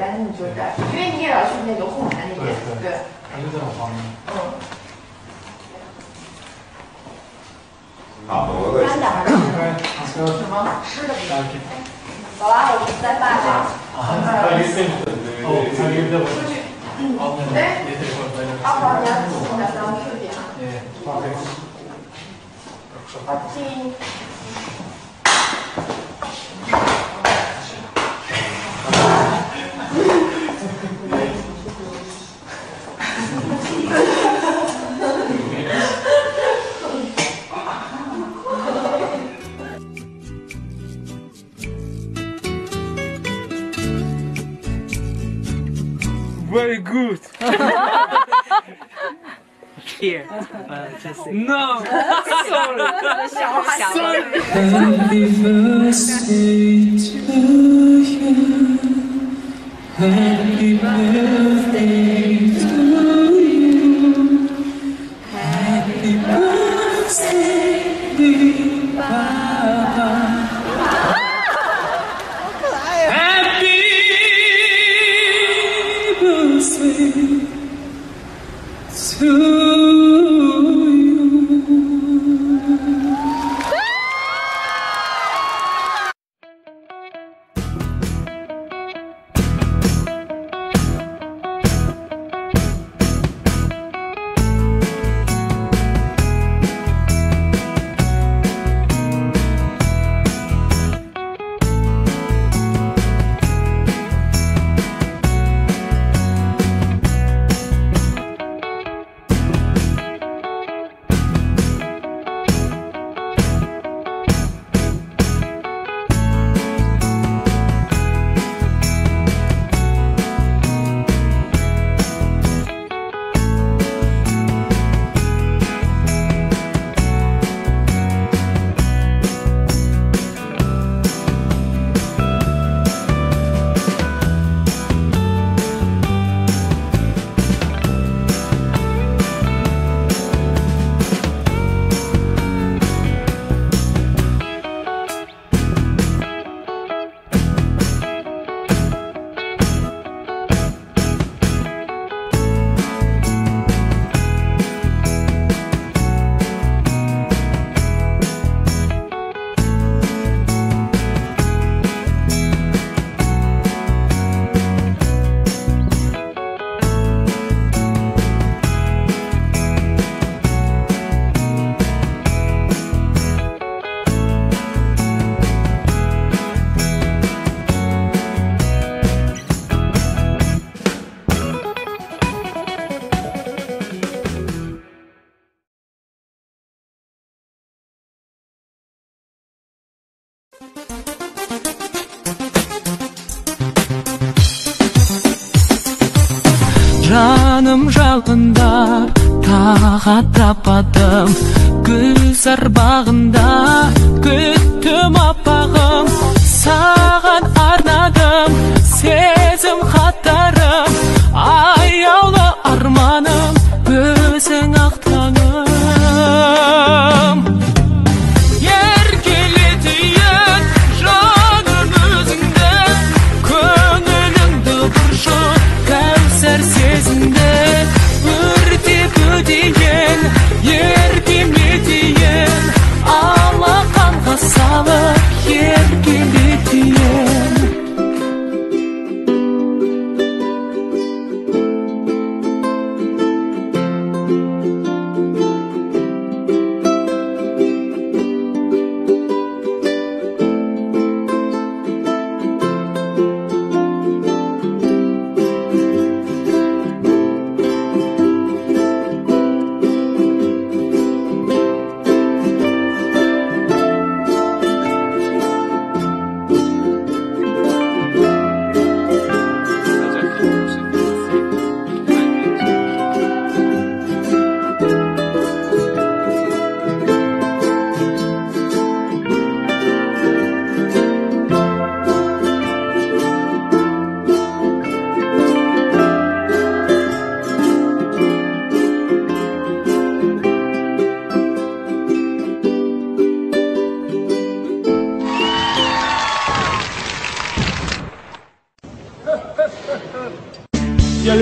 但是你就在，因为你也要去那个后台那边，对，还是这么方便。嗯。好，我问。什么吃的？好啦，我们再办吧。出去。哎，阿婆，你要自己在当自己啊。好进。 Very good. Here, just no. Sorry. Happy birthday to you. Happy birthday to you. Happy birthday, dear Papa. Canım jalında tağa tapadım Gülzar bağında güttüm apağım Sağan arnadım sezim hatlarım Ayağlı armanım gözün aktanım Yergimi diyen, ağla kanka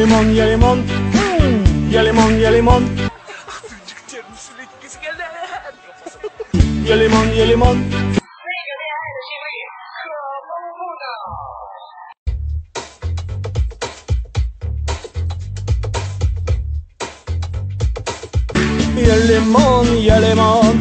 limon, ya limon, ya limon, ya limon. Ya limon, ya limon. Ya limon, ya limon.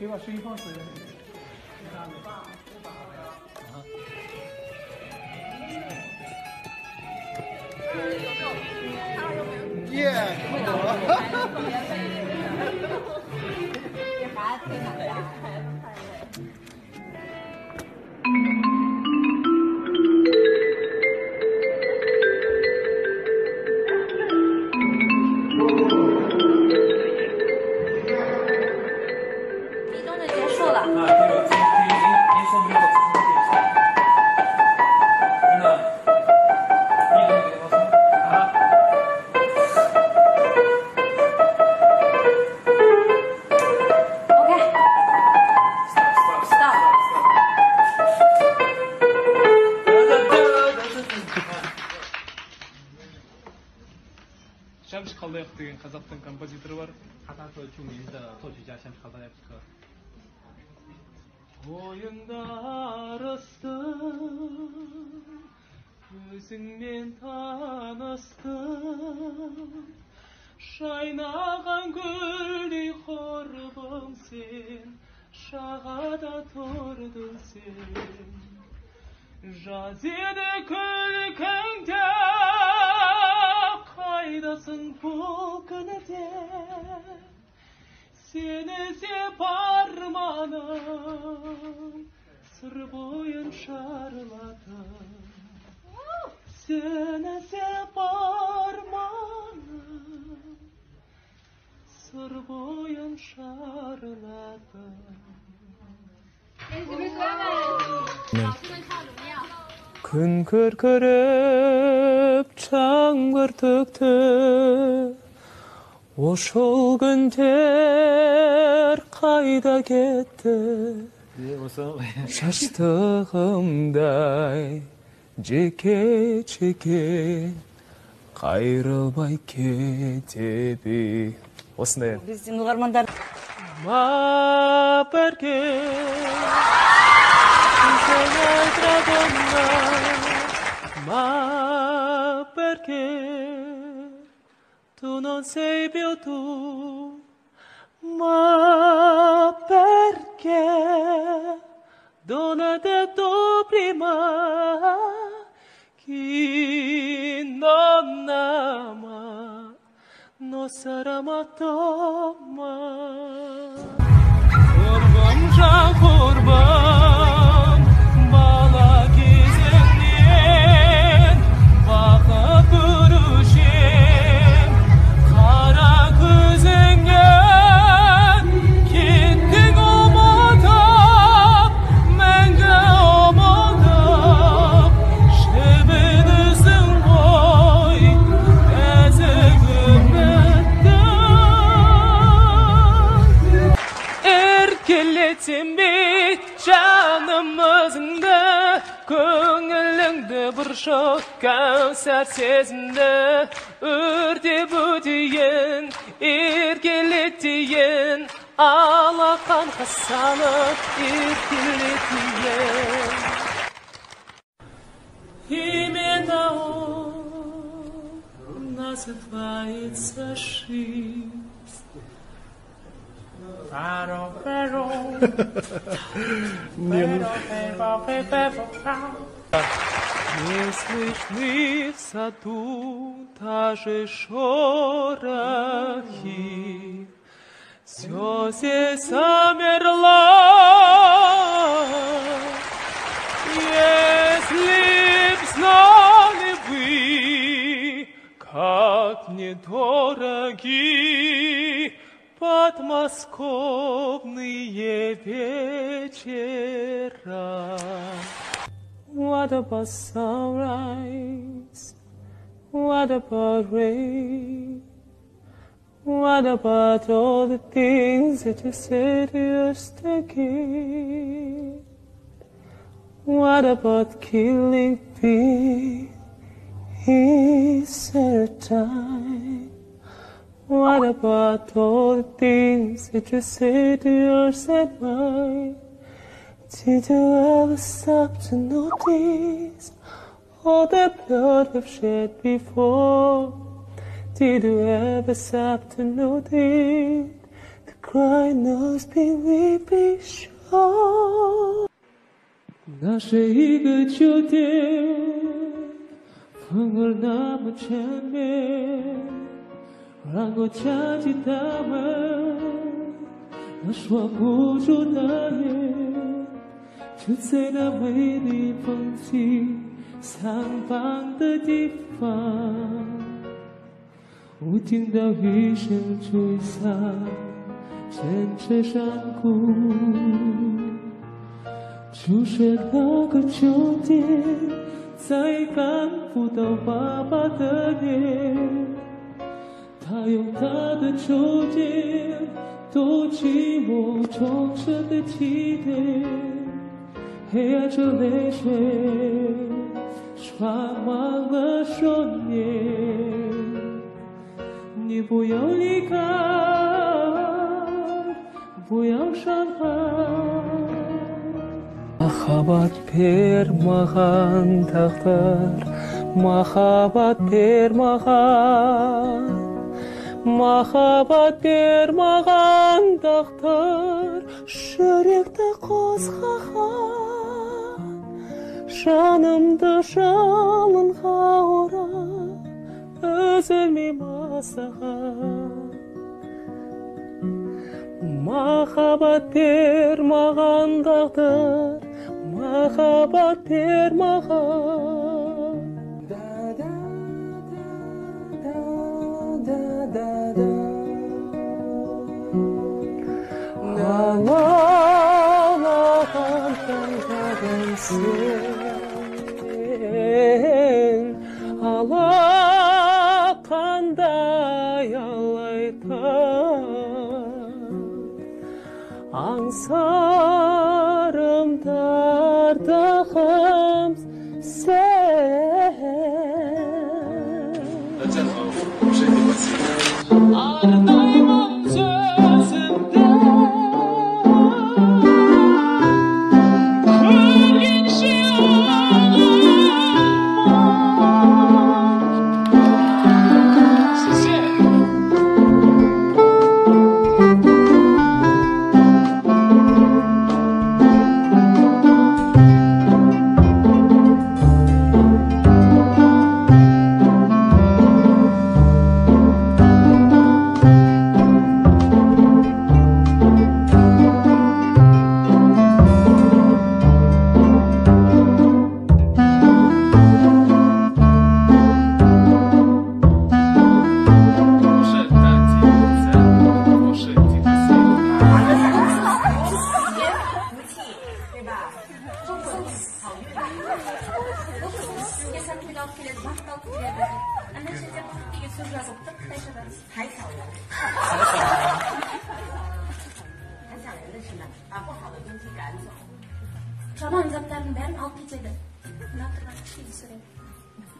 给我吃一泡水。耶，快走了！哈哈哈哈。 Шәмші Қалдаяқов деген қазақтың композиторы бар. Қазақы үшін елді тойшыға Шәмші Қалдаяқовқа. Ойында арыстым, өзіңмен таныстым, шайнаған гүлдей қорғым сен, шағада тұрдың сен. Жаз еді күлкіңде, Қайдасың бұл күніде Сені сеп арманым Сыр бойын шарладым Сені сеп арманым Сыр бойын шарладым Күн көркіріп жаңбыр төкті Ошол күндер қайда кетті Шаштығымдай жеке-жеке қайрылбай кетеді Осындай біздің ұлармандар Мап әрге Сен айтрадымна Мап әрге Tu non sei più tu, ma perché non hai detto prima chi non ama non sarà amato mai. Başa kurban bala gezenler Baka kuruşum kara kızınlar Gittin omada mende omada Şebinizin boy ezik ümmetler Erkeletin bit canımızında Көңіліңді бір шоқ кәусәр сезімді Үрде бөдейін, еркелеттейін Алақан қысанып, еркелеттейін Имена он называется жизнь Не слышны в саду даже шорохи, все здесь замерло. Если б знали вы, как недороги подмосковные вечера. What about sunrise? What about rain? What about all the things that you said you're stuck in? What about killing me? Is there a time? What about all the things that you said you're set by? Did you ever stop to notice all the blood we've shed before? Did you ever stop to notice the cry knows be weeping sure? Наши игры чудес, фангор нам чаме, ранго чати таме, наш вагу журнае. Chutse na mei di phong chi sang vang de di phang u jing da vi shen chui sa chen che shan ku chu she na ge chu tian zai gan fu dao ba ba de nian ta yong ta de chu tian dou qi wo chong shen de qi de Congratulations, Schwab Mother Shonye. Не буял никак, буял шанхай. Махабат пер махан тахтар, махабат пер махан, махабат пер махан тахтар. Шуректа козхаха. Жанымды жалынға орап Өзілмей масаға Махаббат бер маған тағдыр Махаббат бер маған Алалаған таңдаған сен Алақандай алайтар аңсарымдардағым сен Ардаймын сөзімді olib keladi, maqtov qiladi. Ana shunday quttiga suv yozib tashladi. Haysallar. No!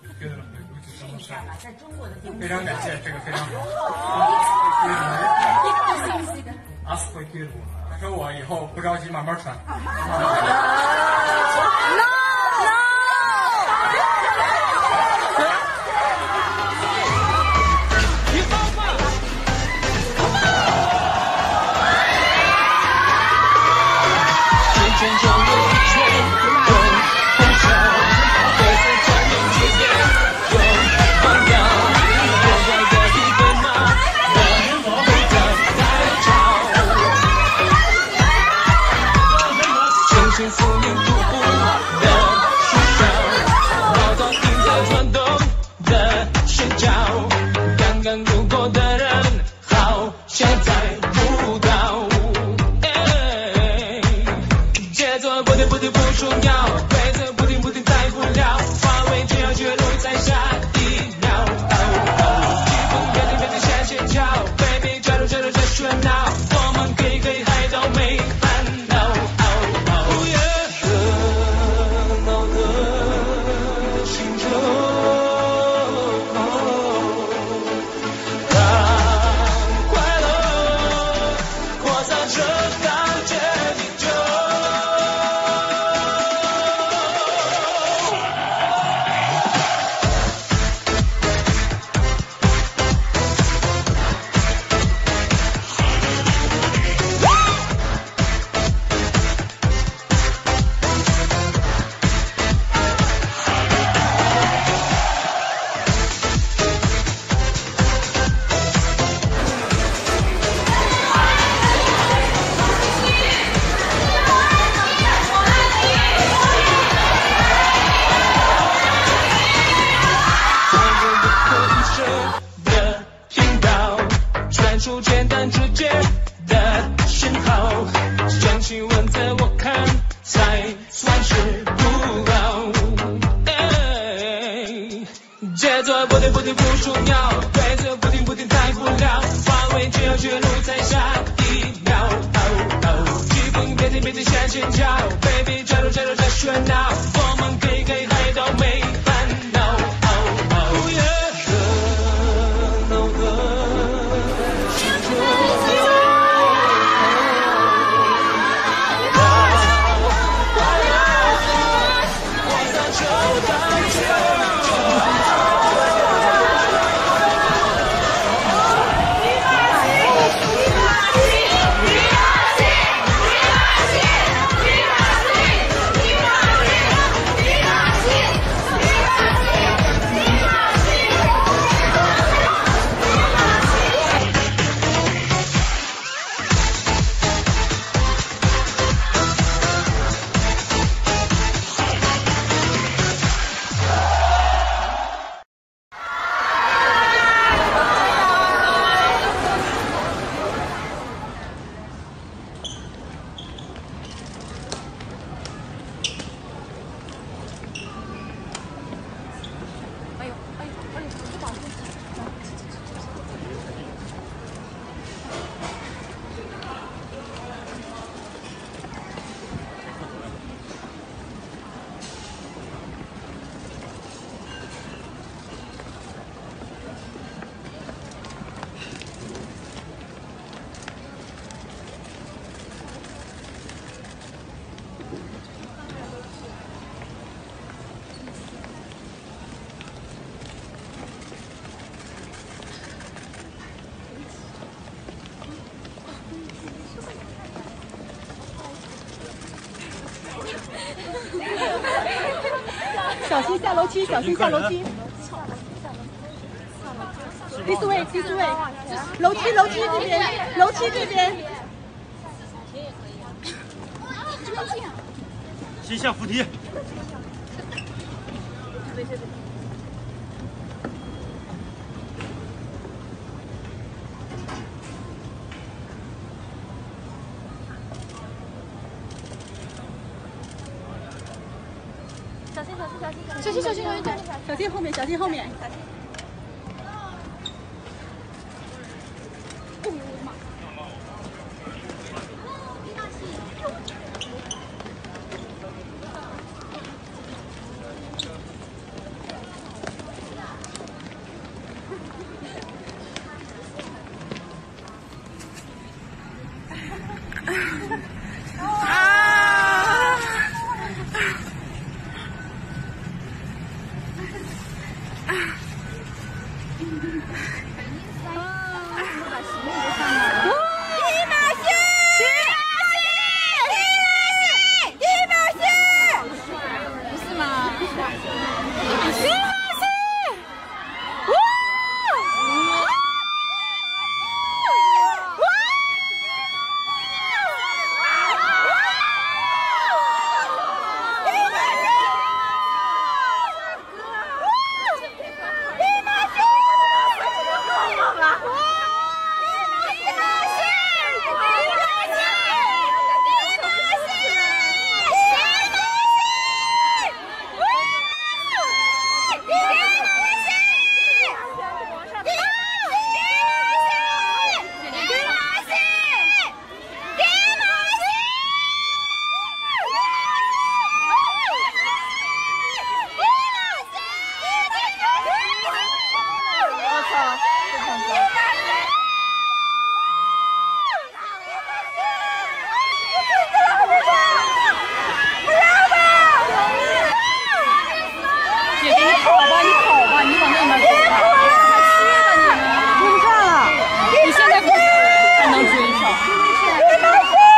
小心下楼梯 This way, this way 楼梯这边 先下扶梯 小心小心小心小心！小心后面，小心后面！小心！哦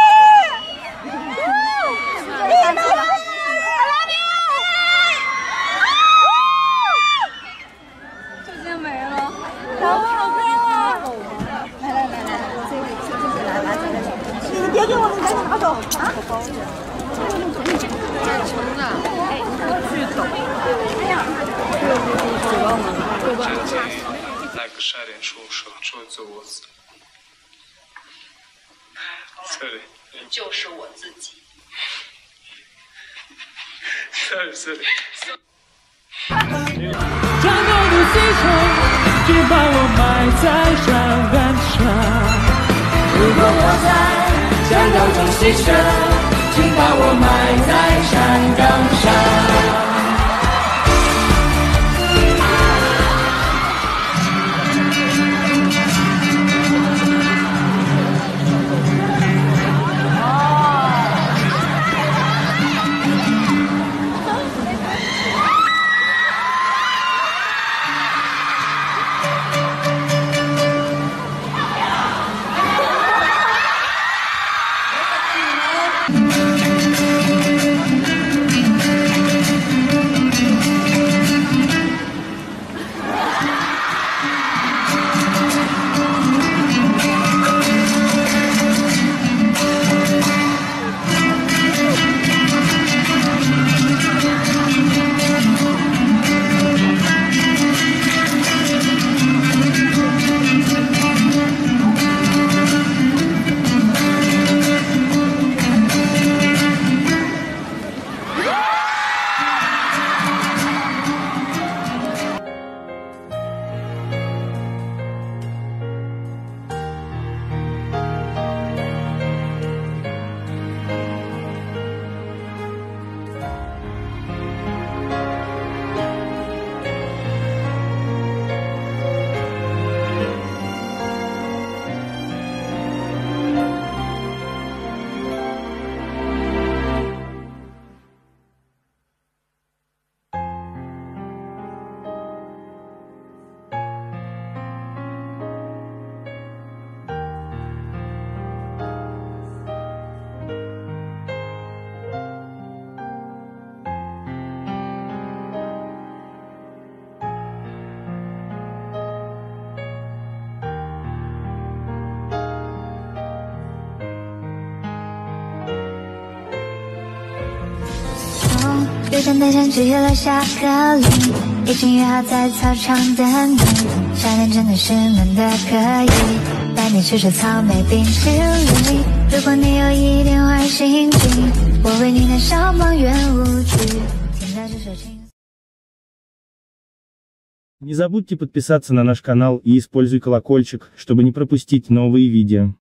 呦我的妈！站在山区了下课铃，已经约好在操场等你。夏天真的是闷得可以，带你吃吃草莓冰淇淋。如果你有一点坏心情，我为你的小忙圆舞曲，听到这首情。Не забудьте подписаться на наш канал и используй колокольчик, чтобы не пропустить новые видео.